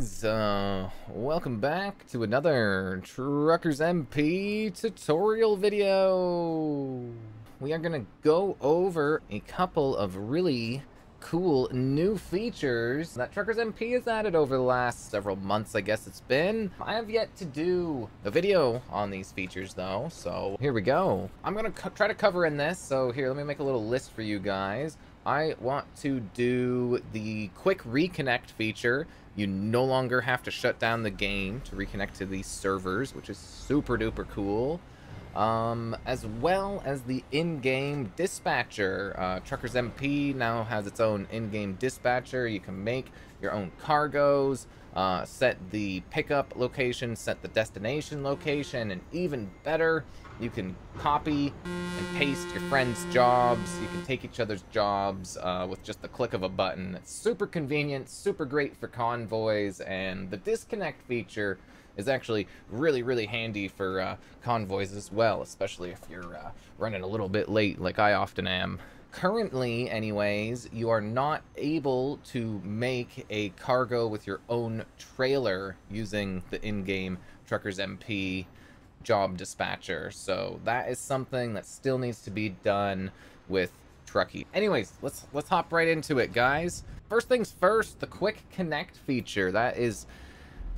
guys, welcome back to another Truckers MP tutorial video. We are gonna go over a couple of really cool new features that Truckers MP has added over the last several months, I guess it's been. I have yet to do a video on these features though, so here we go. I'm gonna try to cover in this, so here, let me make a little list for you guys. I want to do the quick reconnect feature. You no longer have to shut down the game to reconnect to these servers, which is super duper cool. As well as the in-game dispatcher. Truckers MP now has its own in-game dispatcher. You can make your own cargoes, set the pickup location, set the destination location, and even better, you can copy and paste your friends' jobs. You can take each other's jobs with just the click of a button. It's super convenient, super great for convoys, and the disconnect feature is actually really, really handy for convoys as well, especially if you're running a little bit late like I often am. Currently, anyways, you are not able to make a cargo with your own trailer using the in-game Truckers MP job dispatcher, so that is something that still needs to be done with Trucky. Anyways, let's hop right into it, guys. First things first, the quick connect feature. That is,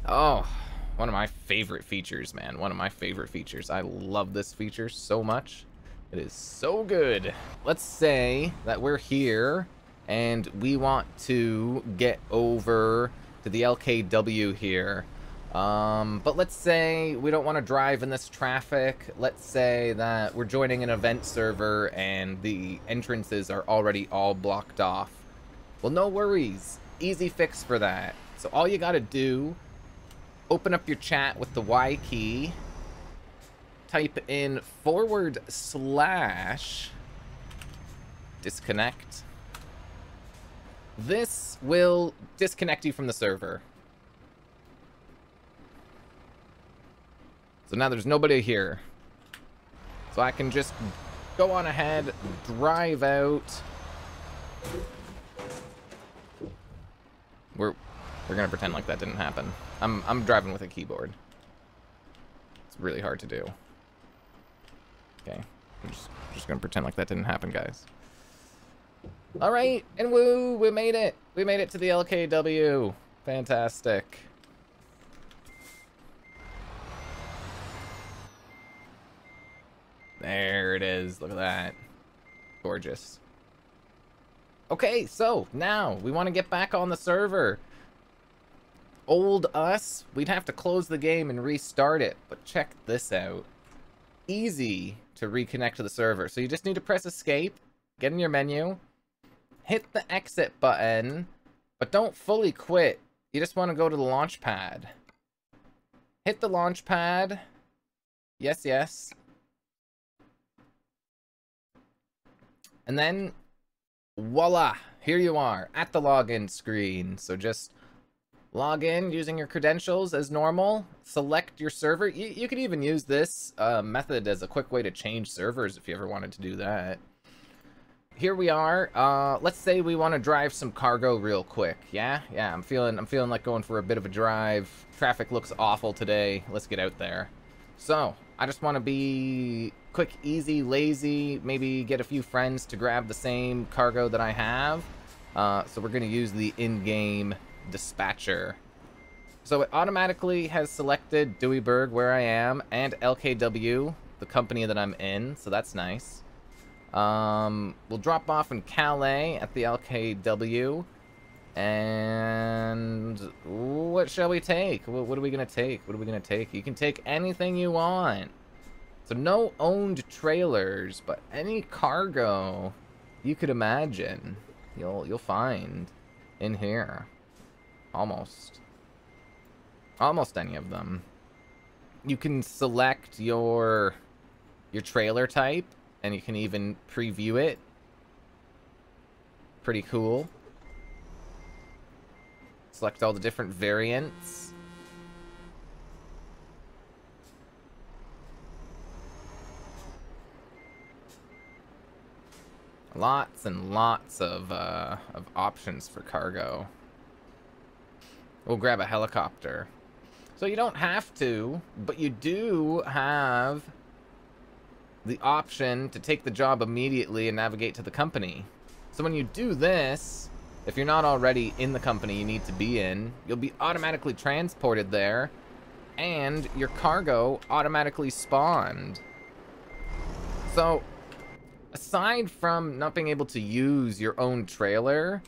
oh, one of my favorite features, man. One of my favorite features. I love this feature so much. It is so good. Let's say that we're here and we want to get over to the LKW here. But let's say we don't want to drive in this traffic. Let's say that we're joining an event server and the entrances are already all blocked off. Well, no worries. Easy fix for that. So all you got to do, open up your chat with the Y key, type in / disconnect. This will disconnect you from the server. So now there's nobody here. So I can just go on ahead, drive out. We're gonna pretend like that didn't happen. I'm driving with a keyboard. It's really hard to do. Okay, I'm just gonna pretend like that didn't happen, guys. All right, and woo, we made it. We made it to the LKW. Fantastic. There it is, look at that. Gorgeous. Okay, so now we wanna get back on the server. Old us, we'd have to close the game and restart it, but check this out. Easy to reconnect to the server. So you just need to press escape, get in your menu, hit the exit button, but don't fully quit. You just want to go to the launch pad. Hit the launch pad. Yes, yes. And then, voila, here you are at the login screen. So just log in using your credentials as normal, select your server. You could even use this method as a quick way to change servers if you ever wanted to do that. Here we are. Let's say we want to drive some cargo real quick. Yeah, I'm feeling like going for a bit of a drive. Traffic looks awful today. Let's get out there. So I just want to be quick, easy, lazy, maybe get a few friends to grab the same cargo that I have. So we're going to use the in-game dispatcher. So it automatically has selected Deweyburg, where I am, and LKW, the company that I'm in, so that's nice. We'll drop off in Calais at the LKW, and what shall we take? What are we gonna take? What are we gonna take? You can take anything you want. So no owned trailers, but any cargo you could imagine, you'll find in here. Almost any of them. You can select your trailer type, and you can even preview it. Pretty cool. Select all the different variants. Lots and lots of options for cargo. We'll grab a helicopter. So you don't have to, but you do have the option to take the job immediately and navigate to the company. So when you do this, if you're not already in the company you need to be in, you'll be automatically transported there, and your cargo automatically spawned. So, aside from not being able to use your own trailer,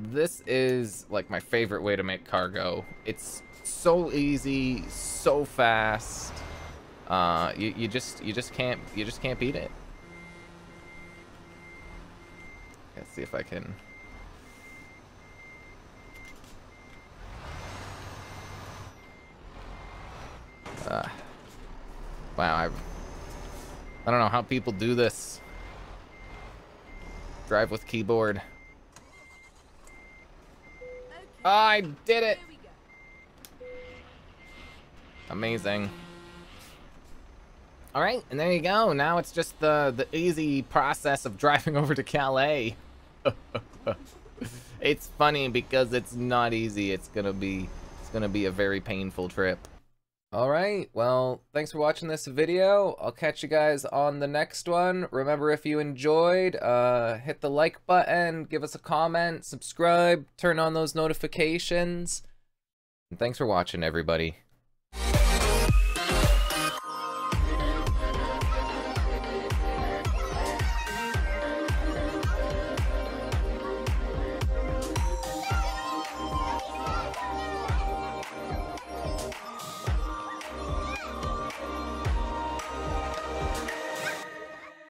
this is like my favorite way to make cargo. It's so easy, so fast. You just can't beat it. Let's see if I can. Wow, I don't know how people do this. Drive with keyboard. Okay. Oh, I did it! Amazing. Alright, and there you go. Now it's just the easy process of driving over to Calais. It's funny because it's not easy. It's gonna be a very painful trip. Alright, well, thanks for watching this video. I'll catch you guys on the next one. Remember, if you enjoyed, hit the like button, give us a comment, subscribe, turn on those notifications. And thanks for watching, everybody.